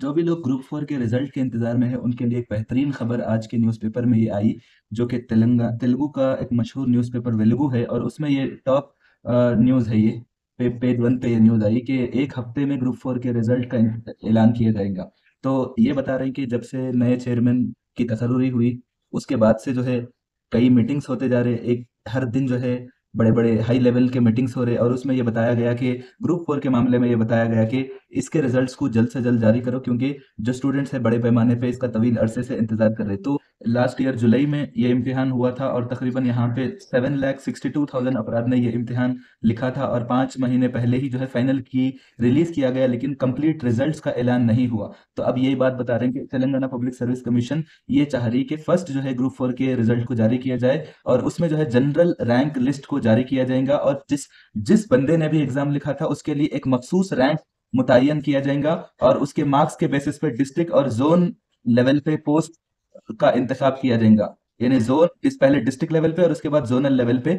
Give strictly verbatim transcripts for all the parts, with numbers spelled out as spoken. जो भी लोग ग्रुप फोर के रिजल्ट के इंतजार में है उनके लिए एक बेहतरीन खबर आज के न्यूज़पेपर में ये आई, जो कि तेलंगा तेलुगु का एक मशहूर न्यूज़पेपर वेलुगु है और उसमें ये टॉप न्यूज़ है, ये पे, पेज वन पे ये न्यूज़ आई कि एक हफ्ते में ग्रुप फोर के रिजल्ट का ऐलान किया जाएगा। तो ये बता रहे हैं कि जब से नए चेयरमैन की तसर्रुरी हुई उसके बाद से जो है कई मीटिंग्स होते जा रहे, एक हर दिन जो है बड़े बड़े हाई लेवल के मीटिंग्स हो रहे और उसमें ये बताया गया कि ग्रुप फोर के मामले में ये बताया गया कि इसके रिजल्ट्स को जल्द से जल्द जारी करो क्योंकि जो स्टूडेंट्स हैं बड़े पैमाने पे इसका तवील अरसे से इंतजार कर रहे। तो लास्ट ईयर जुलाई में ये इम्तिहान हुआ था और तकरीबन यहाँ पे seven lakh sixty two thousand अफराद ने ये इम्तिहान लिखा था और पाँच महीने पहले ही जो है फाइनल की रिलीज किया गया, लेकिन कंप्लीट रिजल्ट्स का ऐलान नहीं हुआ। तो अब यही बात बता रहे हैं कि तेलंगाना पब्लिक सर्विस कमीशन ये चाह रही कि फर्स्ट जो है ग्रुप फोर के रिजल्ट को जारी किया जाए और उसमें जो है जनरल रैंक लिस्ट को जारी किया जाएगा और जिस जिस बंदे ने भी एग्जाम लिखा था उसके लिए एक मखसूस रैंक मुतयन किया जाएगा और उसके मार्क्स के बेसिस पे डिस्ट्रिक्ट और जोन लेवल पे पोस्ट का इंतखाब किया जाएगा, यानी जोन इस पहले डिस्ट्रिक्ट लेवल पे और उसके बाद जोनल लेवल पे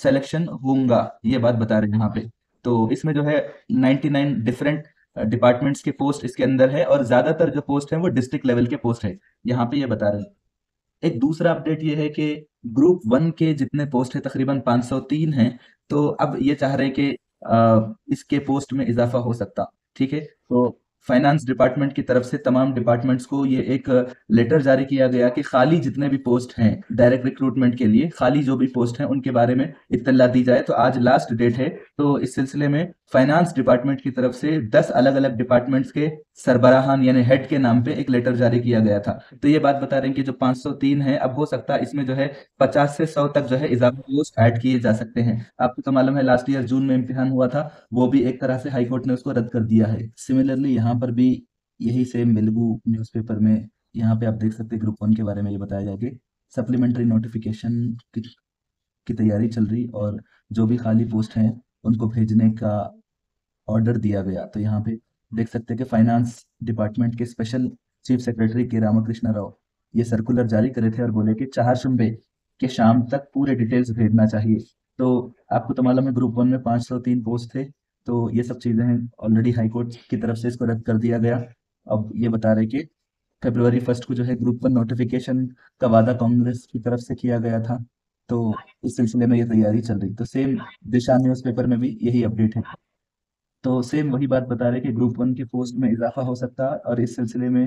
सिलेक्शन होगा, ये बात बता रहे हैं यहाँ पे। तो इसमें जो है निन्यानवे डिफरेंट डिपार्टमेंट्स के पोस्ट इसके अंदर है और ज्यादातर जो पोस्ट है वो डिस्ट्रिक्ट लेवल के पोस्ट है, यहाँ पे ये बता रहे हैं। एक दूसरा अपडेट ये है कि ग्रुप वन के जितने पोस्ट है तकरीबन पाँच सौ तीन है, तो अब ये चाह रहे हैं कि इसके पोस्ट में इजाफा हो सकता, ठीक है। तो फाइनेंस डिपार्टमेंट की तरफ से तमाम डिपार्टमेंट्स को ये एक लेटर जारी किया गया कि खाली जितने भी पोस्ट हैं डायरेक्ट रिक्रूटमेंट के लिए, खाली जो भी पोस्ट हैं उनके बारे में इत्तला दी जाए। तो आज लास्ट डेट है, तो इस सिलसिले में फाइनेंस डिपार्टमेंट की तरफ से दस अलग अलग डिपार्टमेंट्स के सरबराहान यानी हेड के नाम पे एक लेटर जारी किया गया था। तो ये बात बता रहे हैं कि जो पाँच सौ तीन है अब हो सकता है इसमें जो है पचास से सौ तक जो है इजाफा पोस्ट ऐड किए जा सकते हैं। आपको तो मालूम है लास्ट ईयर जून में इम्तिहान हुआ था, वो भी एक तरह से हाईकोर्ट ने उसको रद्द कर दिया है। सिमिलरली यहाँ पर भी यही सेम वेलुगु न्यूज़पेपर में यहाँ पे आप देख सकते हैं ग्रुप वन के बारे में ये बताया जाए कि सप्लीमेंट्री नोटिफिकेशन की तैयारी चल रही और जो भी खाली पोस्ट हैं उनको भेजने का ऑर्डर दिया गया। तो यहाँ पे देख सकते हैं कि फाइनेंस डिपार्टमेंट के special chief secretary K Ramakrishna Rao ये सर्कुलर जारी करे थे और बोले कि चार शुंबे के शाम तक पूरे डिटेल्स भेजना चाहिए। तो आपको तो मालूम है ग्रुप वन में पाँच सौ तीन पोस्ट थे, तो ये सब चीज़ें हैं। ऑलरेडी हाईकोर्ट की तरफ से इसको रद्द कर दिया गया। अब ये बता रहे कि फरवरी फर्स्ट को जो है ग्रुप वन नोटिफिकेशन का वादा कांग्रेस की तरफ से किया गया था, तो इस सिलसिले में ये तैयारी चल रही। तो सेम दिशा न्यूज़पेपर में भी यही अपडेट है, तो सेम वही बात बता रहे कि ग्रुप वन के पोस्ट में इजाफा हो सकता है और इस सिलसिले में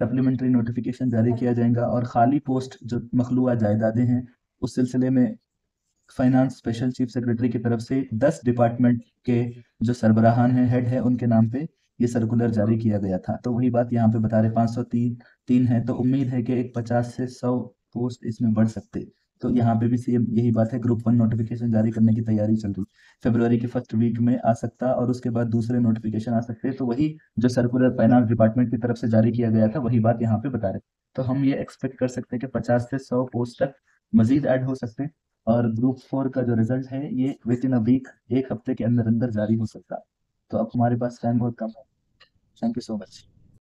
सप्लीमेंट्री नोटिफिकेशन जारी किया जाएगा और खाली पोस्ट जो मखलूआ जायदादें हैं उस सिलसिले में फाइनेंस स्पेशल चीफ सेक्रेटरी की तरफ से दस डिपार्टमेंट के जो सरबराहान हैं हेड है उनके नाम पे ये सर्कुलर जारी किया गया था। तो वही बात यहाँ पे बता रहे पाँच सौ तीन तीन है, तो उम्मीद है कि एक पचास से सौ पोस्ट इसमें बढ़ सकते। तो यहाँ पे भी सेम यही बात है, ग्रुप वन नोटिफिकेशन जारी करने की तैयारी चल रही, फरवरी के फर्स्ट वीक में आ सकता और उसके बाद दूसरे नोटिफिकेशन आ सकते। तो वही जो सर्कुलर फाइनेंस डिपार्टमेंट की तरफ से जारी किया गया था वही बात यहाँ पे बता रहे। तो हम ये एक्सपेक्ट कर सकते हैं कि पचास से सौ पोस्ट तक मजीद ऐड हो सकते हैं और ग्रुप फोर का जो रिजल्ट है ये विद इन अ वीक एक हफ्ते के अंदर अंदर जारी हो सकता। तो अब हमारे पास टाइम बहुत कम है। Thank you so much.